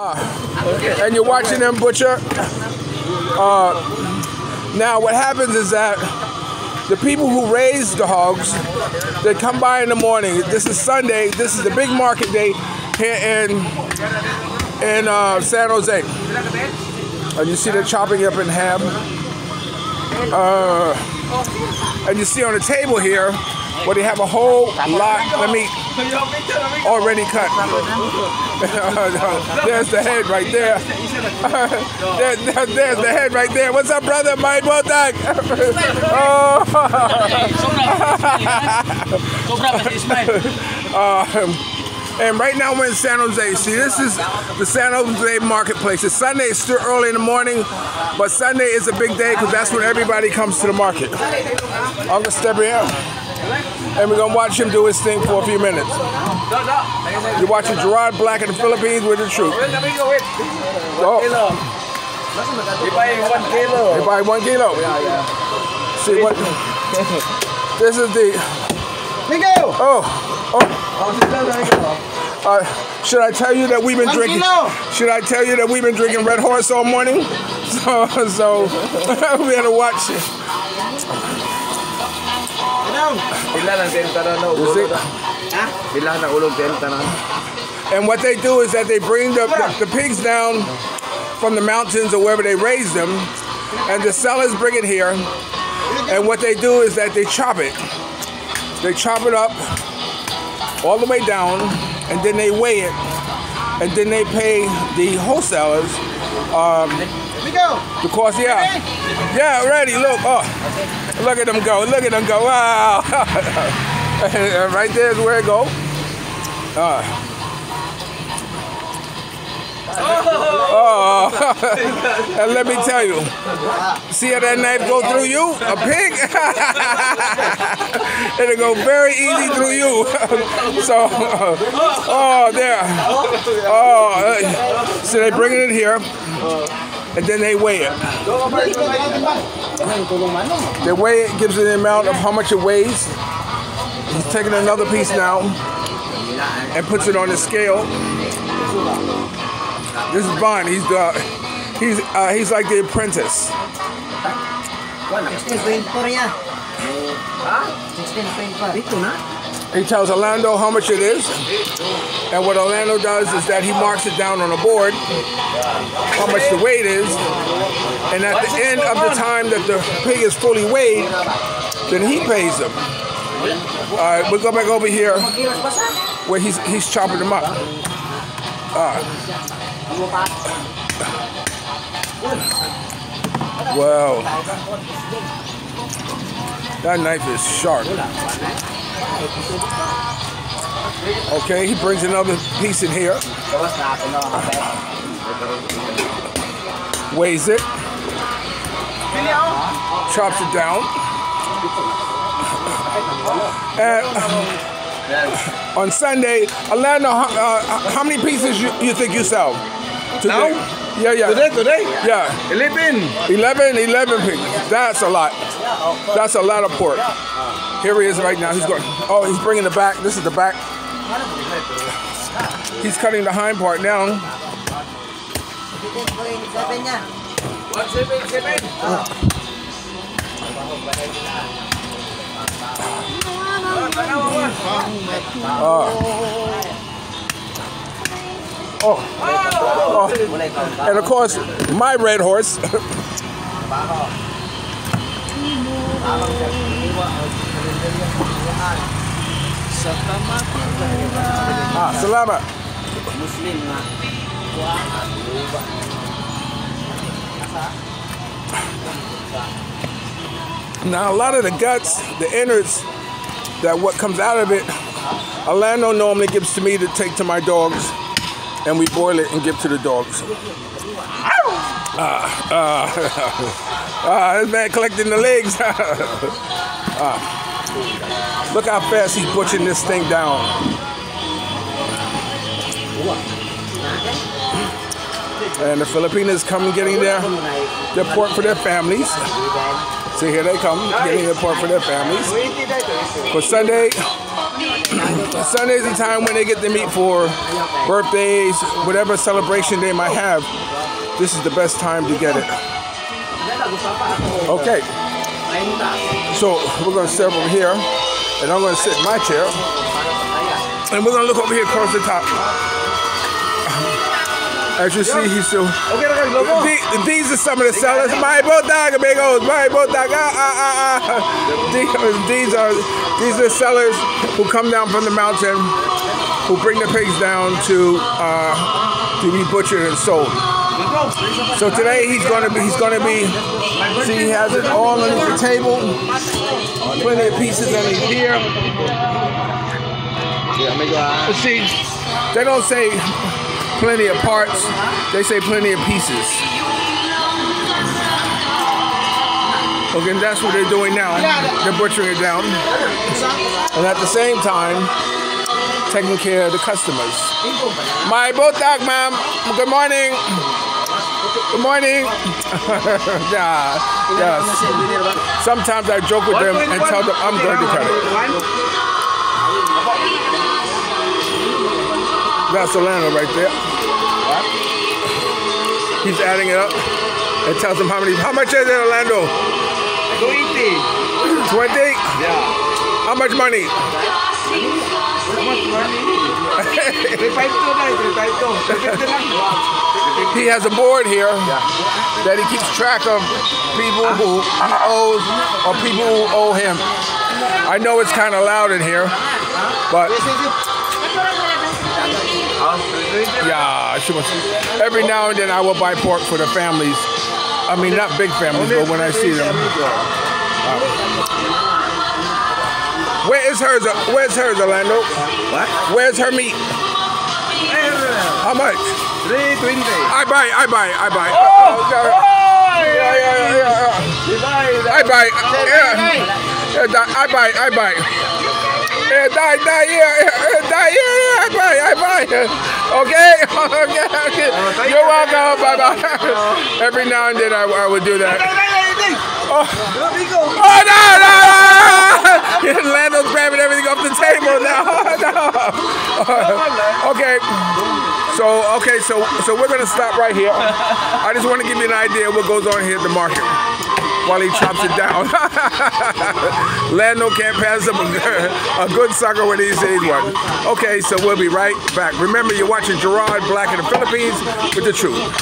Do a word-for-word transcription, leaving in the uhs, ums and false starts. Uh, and you're watching them butcher. Uh, now what happens is that the people who raise the hogs, they come by in the morning. This is Sunday. This is the big market day here in, in uh, San Jose. And you see they're chopping up in ham. Uh, and you see on the table here, where they have a whole lot of meat already cut. There's the head right there. there, there. There's the head right there. What's up, brother? Mike Boltak. uh, and right now we're in San Jose. See, this is the San Jose marketplace. It's Sunday. It's still early in the morning, but Sunday is a big day because that's when everybody comes to the market. Uncle Stebby out. And we're going to watch him do his thing for a few minutes. You're watching Gerard Black in the Philippines with the Truth. Oh. They buy one kilo. They buy one kilo. Yeah, yeah. See what? This is the... Oh. Oh. Uh, should I tell you that we've been drinking... Should I tell you that we've been drinking Red Horse all morning? So, so we had to watch it. And what they do is that they bring the, the, the pigs down from the mountains or wherever they raise them, and the sellers bring it here, and what they do is that they chop it. They chop it up all the way down, and then they weigh it, and then they pay the wholesalers. Um, the cost, yeah. Yeah, already, look. Oh. Look at them go, look at them go, wow! Right there is where it go. Uh. Oh! Oh. And let me tell you, see how that knife go through you? A pig? It'll go very easy through you. So, uh, oh, there. Oh, uh, so they're bringing it here. And then they weigh it. They weigh it, gives it the amount of how much it weighs. He's taking another piece now and puts it on the scale. This is Bon. He's the, he's uh, he's like the apprentice. He tells Orlando how much it is, and what Orlando does is that he marks it down on a board, how much the weight is, and at the end of the time that the pig is fully weighed, then he pays them. All right, we'll go back over here where he's, he's chopping them up. All right. Wow. That knife is sharp. Okay, he brings another piece in here. Weighs it. Chops it down. And uh, on Sunday, Alana, uh, how many pieces you, you think you sell? Today? Now? Yeah, yeah. Today, today? Yeah. eleven. eleven, eleven pieces. That's a lot. That's a lot of pork. Here he is right now. He's going. Oh, he's bringing the back. This is the back. He's cutting the hind part down. Oh. Oh. Oh. And of course, my Red Horse. Ah, Salama. Now a lot of the guts, the innards, that what comes out of it, Orlando normally gives to me to take to my dogs, and we boil it and give to the dogs. Ah, uh, uh, uh, this man collecting the legs. uh. Look how fast he's butchering this thing down. And the Filipinas come getting their, their pork for their families. See, here they come, getting their pork for their families. For Sunday, Sundays is the time when they get to meet for birthdays, whatever celebration they might have. This is the best time to get it. Okay. So we're going to sit over here, and I'm going to sit in my chair, and we're going to look over here across the top. As you see, he's still... The, these are some of the sellers. Mike Boltak, amigos. Mike Boltak. Ah, ah, ah, ah. These are, these are sellers who come down from the mountain, who bring the pigs down to, uh, to be butchered and sold. So today he's gonna be, he's gonna be, see he has it all under the table, plenty of pieces under here. But see, they don't say plenty of parts, they say plenty of pieces. Okay, and that's what they're doing now. They're butchering it down. And at the same time, taking care of the customers. My Boltak, ma'am. Good morning. Good morning. Yeah, yes. Sometimes I joke with them and tell them I'm going to cut it. That's Alana right there. He's adding it up and tells them how many. How much is it, Orlando? Twenty. Twenty? Yeah. How much money? He has a board here that he keeps track of people who he owes or people who owe him. I know it's kind of loud in here, but yeah, she was. Every now and then I will buy pork for the families. I mean, not big families, but when I see them. Uh, Where is hers? Where's hers, Orlando? What? Where's her meat? How much? Three twenty. I buy. I buy. I buy. Oh, okay. Yeah, yeah, yeah, yeah. I buy. Yeah. I buy. I buy. Yeah, die, die, yeah, yeah, die, yeah. I buy. I buy. Okay. Okay. Okay. You're welcome. Bye bye. Every now and then I, I would do that. Oh. Oh no no. Lando's grabbing everything off the table now. No. Okay. So okay, so so we're gonna stop right here. I just want to give you an idea of what goes on here at the market while he chops it down. Lando can't pass up a good sucker when he sees one. Okay, so we'll be right back. Remember, you're watching Gerard Black in the Philippines with the Truth.